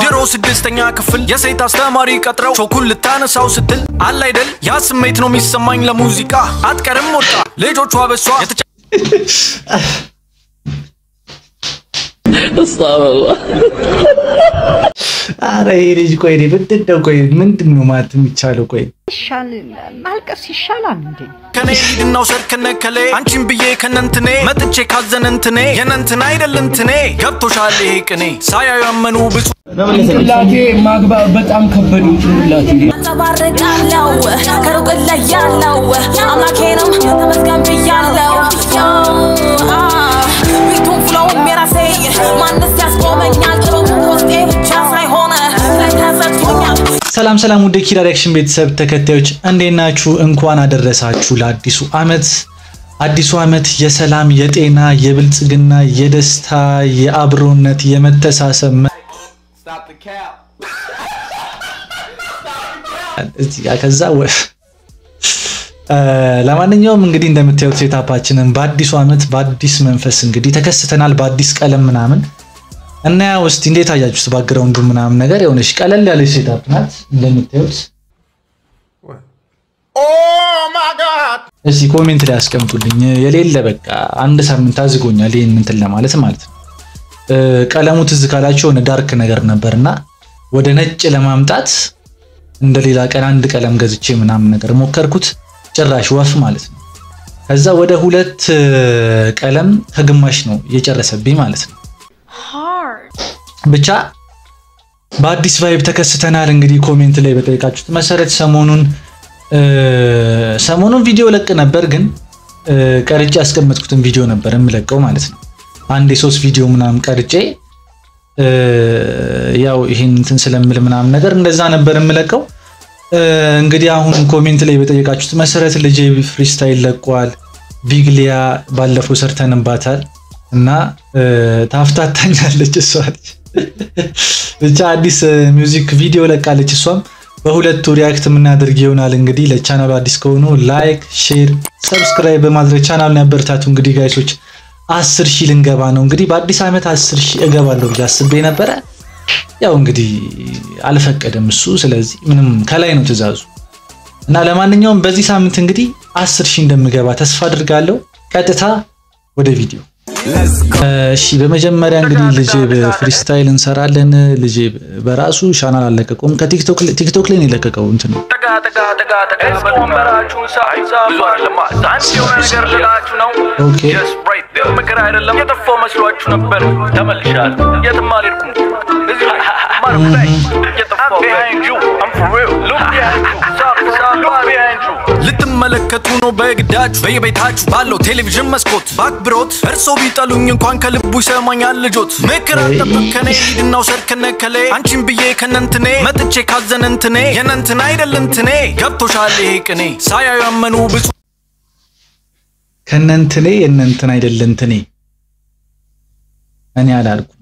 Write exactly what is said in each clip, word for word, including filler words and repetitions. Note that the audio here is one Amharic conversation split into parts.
ديرو سدستنيا كفل يا سيت استماري كترو شو كل تانساو ستل على يدل يا سميت نو ميسماين لموزيكا اتكرم موتا ليجوچوا بسوا استغفر الله ኧረ ይልጅ ቆይ ይብትደው ቆይ ምንድነው ማለት የሚቻለው ቆይ ይሻል ማልቀስ ይሻላል እንዴ ከኔ ይድናው ሰርከነ ከሌ አንቺን ብዬ ከነንትኔ መጥቼ ካዘነ እንትኔ የነንትን አይደል እንትኔ ገብቶሻል ይሄ ቅኔ ሳያዩ አመኑ ብዙ ለላቴ ማግባ በጣም ከበዱ ትላቴ ተባረካለው ከሩቅ ላይ ያለው አምላኬንም ተመስገን ብያለው ሰላም ሰላም ወደ ኪራ ሪአክሽን ቤተሰብ ተከታዮች እንዴት ናችሁ? እንኳን አደረሳችሁ ለአዲሱ አመት። አዲሱ አመት የሰላም የጤና የብልጽግና የደስታ የአብሮነት የመተሳሰብ ከዛ ለማንኛውም እንግዲህ እንደምታዩት ሴታፓችንን በአዲሱ አመት በአዲስ መንፈስ እንግዲህ ተከስተናል በአዲስ ቀለም ምናምን እና ያው እስቲ እንዴት አያችሁስ ባክግራውንዱ ምናምን ነገር የሆነሽ ቀለል ያለ ሴታፕ ናት እንደምታዩት ኦ ማይ ጋድ እዚህ ኮሜንት ላይ አስቀምጡልኝ የሌለ በቃ አንድ ሳምንት አዝጎኛል ይሄን እንትን ለማለት ማለት ነው ቀለሙ ትዝ ካላችሁ ነው ዳርክ ነገር ነበርና ወደ ነጭ ለማምጣት እንደሌላ ቀን አንድ ቀለም ገዝቼ ምናምን ነገር ሞከርኩት ጭራሽ ወፍ ማለት ነው ከዛ ወደ ሁለት ቀለም ከግማሽ ነው እየጨረሰብኝ ማለት ነው ብቻ በአዲስ ቫይብ ተከስተናል እንግዲህ ኮሜንት ላይ በጠይቃችሁት መሰረት ሰሞኑን ሰሞኑን ቪዲዮ ለቀ ነበር ግን ቀርጬ አስቀምጥኩትን ቪዲዮ ነበር እምለቀው ማለት ነው አንድ የሶስት ቪዲዮ ምናም ቀርጬ ያው ይሄን እንትን ስለምል ምናም ነገር እንደዛ ነበር እምለቀው እንግዲህ አሁን ኮሜንት ላይ በጠይቃችሁት መሰረት ልጄ ፍሪስታይል ለቋል ቪግሊያ ባለፈው ሰርተንባታል እና ታፍታታኛለች እሷል ብቻ አዲስ ሚውዚክ ቪዲዮ ለቃለች እሷም በሁለት ሪአክት ምን አድርግ ይሆናል እንግዲህ ለቻናሉ አዲስ ከሆኑ ላይክ ሼር ሰብስክራይብ በማድረግ ቻናሉን ያበረታቱ እንግዲህ ጋይሶች አስር ሺህ ልንገባ ነው እንግዲህ በአዲስ አመት አስር ሺህ እገባለሁ ብዬ አስቤ ነበር ያው እንግዲህ አልፈቀደም እሱ ስለዚህ ምንም ከላይ ነው ተዛዙ እና ለማንኛውም በዚህ ሳምንት እንግዲህ አስር ሺህ እንደምገባ ተስፋ አድርጋለሁ ቀጥታ ወደ ቪዲዮ እሺ በመጀመሪያ እንግዲህ ልጄ በፍሪስታይል እንሰራለን ልጄ በራሱ ቻናል አለቀቀም ከቲክቶክ ቲክቶክ ላይ ነው ለቀቀው እንት ነው ተጋ ተጋ ተጋ ተጋ በመራችሁ ሳይዛ ባለማ አንቺው ነገር ልላችሁ ነው yes right there መከራ አይደለም የጠፋው መስሏችሁ ነበር ተመልሻል የትም አልሄድኩም እዚህ ማርኩ ላይ የጠፋው behind you i'm for real look yeah ለተመለከቱ ነው በግዳጅ በየቤታች ባለው ቴሌቪዥን መስኮት ባክብሮት እርሶ ቢጠሉኝ እንኳን ከልቡ ይሰማኛል ልጆት መከራን ተፈከነ ይድናው ሰርከነ ከሌ አንቺን ብዬ ከነንትኔ መጥቼ ካዘነ እንትኔ የነንትን አይደል እንትኔ ገብቶሻል ይሄ ቅኔ ሳያዩ አመኑ ብዙ ከነንትኔ የነንትን አይደል እንትኔ እኔ አላልኩም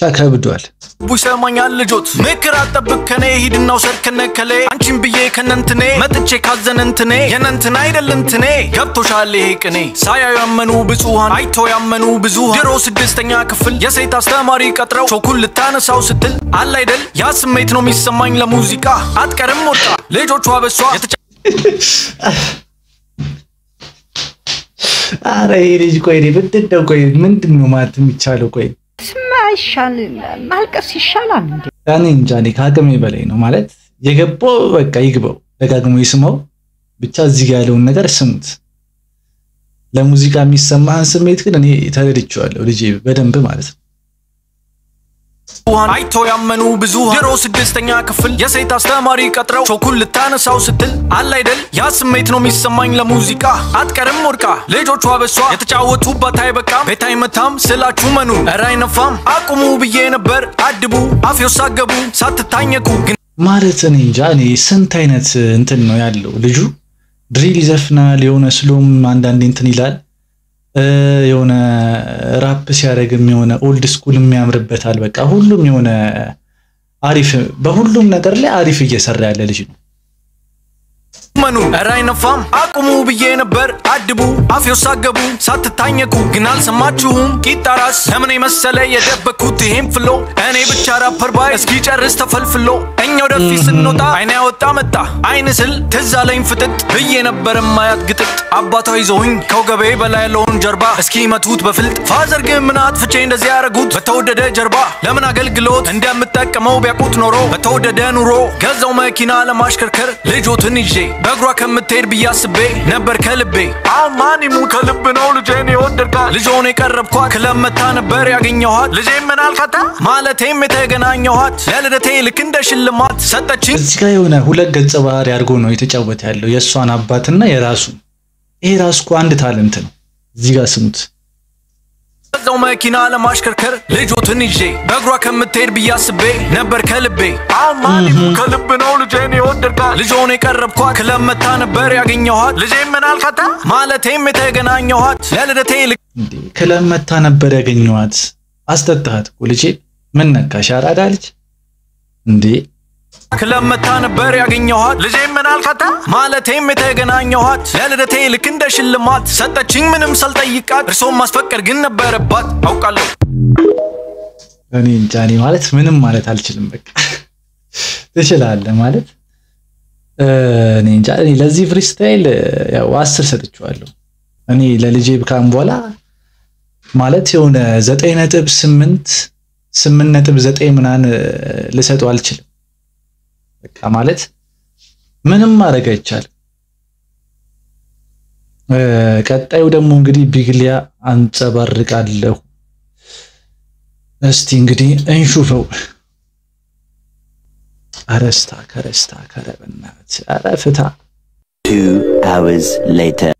ታከብዷል ቡሰማኛል ልጆት ምክር አጠብከኔ ሂድናው ሰርከነ ከሌ አንቺን ብዬ ከነንትኔ መጥቼ ካዘነ እንትኔ የነንትን አይደል እንትኔ ገብቶሻል ይሄ ቅኔ ሳያዩ አመኑ ብዙሃን አይቶ ያመኑ ብዙሃን ድሮ ስድስተኛ ክፍል የሰይት አስተማሪ ቀጥረው ቾኩል ታነሳው ስትል አለ አይደል ያ ስሜት ነው የሚሰማኝ ለሙዚቃ አትቀርም ወጣ ልጆቿ በሷ ኧረ ይልጅ ቆይ ይብትደው ቆይ ምንድነው ማለት የሚቻለው ቆይ ይሻል ማልቀስ ይሻላል እንዴ ያኔ እንጃኔ ካቅሜ በላይ ነው ማለት የገባው በቃ ይግባው ደጋግሞ ይስማው ብቻ እዚህ ጋር ያለውን ነገር ስሙት ለሙዚቃ የሚሰማን ስሜት ግን እኔ ተረድቻለሁ ልጄ በደንብ ማለት ነው አይቶ ያመኑ ብዙ ድሮ ስድስተኛ ክፍል የሰይት አስተማሪ ቀጥረው ቾኩል ታነሳው ስትል አለ አይደል ያ ስሜት ነው የሚሰማኝ ለሙዚቃ አትቀርም ወርቃ ልጆቿ በሷ የተጫወቱባት አይበቃም በታይመታም ስላችሁ መኑ ኧረ አይነፋም አቁሙ ብዬ ነበር አድቡ አፍዮሳገቡ ሳትታኘኩ ማለት እኔ እንጃ እኔ ስንት አይነት እንትን ነው ያለው ልጁ ድሪል ይዘፍናል የሆነ ስሎም አንዳንዴ እንትን ይላል የሆነ ራፕ ሲያረግም የሆነ ኦልድ ስኩልም ያምርበታል በቃ ሁሉም የሆነ አሪፍ በሁሉም ነገር ላይ አሪፍ እየሰራ ያለ ልጅ ነው منو راينا فام اقوموا بينا بر عدبو عافيو ساقبو سات تانيكو جنال سماچوم كي تراس همني مساله يدبكو تهم فلو اني بچارا فرباي اسكي چرس تفلفلو اني ودفي سنوتا عيني وتا متا عين سل تزالين فتت بي نبر ما ياتقطت اباتو يزوين كوغبي بلا يلون جربا اسكي متوت بفلت فازر جن منات فچي اندزي يارغوت بتودده جربا لمن اغلغلوت اندمتقمو بيقوت نورو بتودده نورو غزاو ماكينا لماشكركر لجوتن يجي بغرا كمتير بياسبي نبر كلبي አማኒ ሙከልብኖ ልጄን ይወደርካ ልጆኔ ቀረብኳት ለመታ ነበር ያገኘኋት ልጄ ምን አልካታ ማለቴም የተገናኘኋት ለልደቴ ልክ እንደ ሽልማት ሰጠችኝ። እዚህ ጋር የሆነ ሁለት ገጽ ባህሪ አድርጎ ነው የተጫወተ ያለው የሷን አባትና የራሱ ይሄ ራስኩ አንድ ታለንት ነው። እዚህ ጋር ስሙት ዛው ማኪና ለማሽከርከር ልጆትን ይዤ በግሯ ከምትሄድ በያስቤ ነበር ከልቤ አማኒ ሙከልብኖ ልጄን ይወደርካ ልጆኔ ቀረብኳት ለመታ ነበር ያገኘኋት ልጄ ምን አልካታ ማለቴም የተገናኘኋት ለልደቴ ከለመታ ነበር ያገኘኋት አስተጣጣት ልጄ ምን ነካሽ አራዳ ልጅ እንዴ ከለመታ ነበር ያገኘኋት ልጄ ምን አልካታ ማለቴም የተገናኘኋት ለልደቴ ልክ እንደ ሽልማት ሰጠችኝ ምንም ሳልጠይቃት እርሶም ማስፈቀር ግን ነበረባት አውቃለሁ። እኔ ጃኒ ማለት ምንም ማለት አልችልም በቃ ትችላለህ ማለት እኔ ጃኒ ለዚህ ፍሪስታይል ያው አስር ሰጥቻለሁ። እኔ ለልጄ ብካም በኋላ ማለት የሆነ ዘጠኝ ነጥብ ስምንት ስምንት ነጥብ ዘጠኝ ምናን ልሰጠው አልችልም በቃ ማለት ምንም ማረጋ ይቻላል። ቀጣዩ ደግሞ እንግዲህ ቢግሊያ አንጸባርቃለሁ እስቲ እንግዲህ እንሹፈው አረስታ ከረስታ ከረበናት አረፍታ two hours later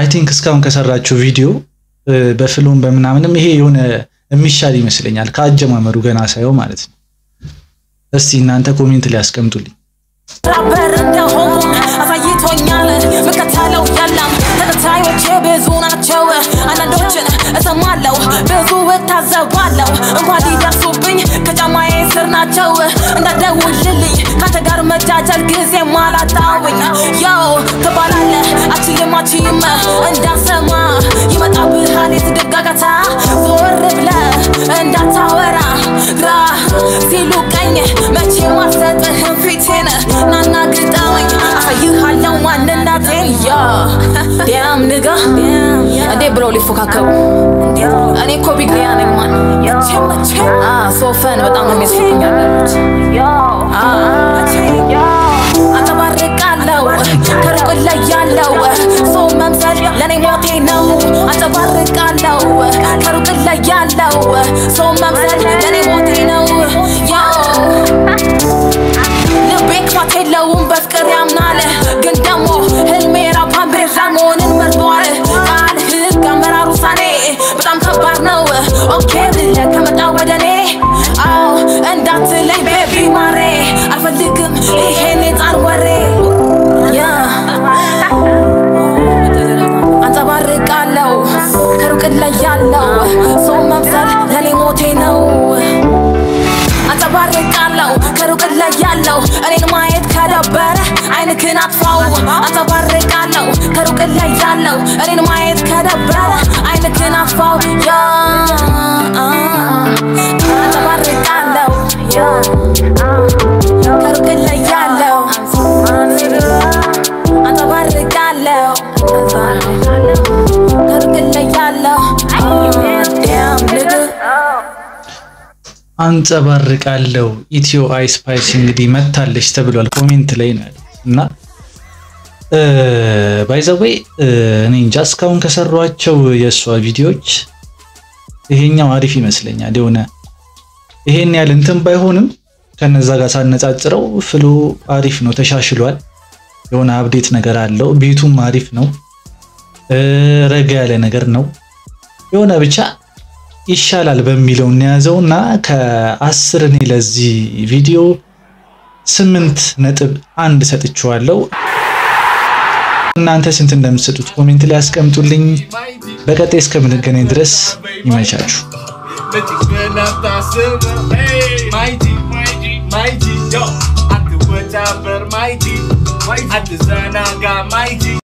I think እስካሁን ከሰራችሁ ቪዲዮ በፍሎም በመናምንም ይሄ የሆነ የሚሻል ይመስለኛል ካጀማመሩ ገና ሳይው ማለት ነው። እስቲ እናንተ ኮሜንት ላይ አስቀምጡልኝ Damn nigga, I did broly for kakao. I need Kobe Glianic man. Ah, so fan, but I'm gonna see you. Ah, I'm a barricado, Carcola yellow. So man said, Lenny Watino. I'm a barricado, Carcola yellow. So man said, Lenny Watino. Yo, the big potato, but I'm not good. አንጸባርቃለሁ ኢትዮ አይስፓይስ እንግዲህ መታለሽ ተብሏል ኮሜንት ላይ እና باي ذا واي نينجا እስካሁን ከሰሯቸው የሷ ቪዲዮዎች ይሄኛው አሪፍ ይመስለኛል የሆነ ይሄን ያለ እንትን ባይሆንም ከነዛ ጋር ሳነጻጽረው ፍሉ አሪፍ ነው ተሻሽሏል የሆነ አፕዴት ነገር አለው ቤቱም አሪፍ ነው ረጋ ያለ ነገር ነው የሆነ ብቻ ይሻላል በሚለው እንያዘውና ከ10 እኔ ለዚህ ቪዲዮ ስምንት ነጥብ አንድ ሰጥቻለሁ እናንተ ስንት እንደምትሰጡት ኮሜንት ላይ አስቀምጡልኝ በቀጣይ እስከምንገናኝ ድረስ ይመቻችሁ I design I got mighty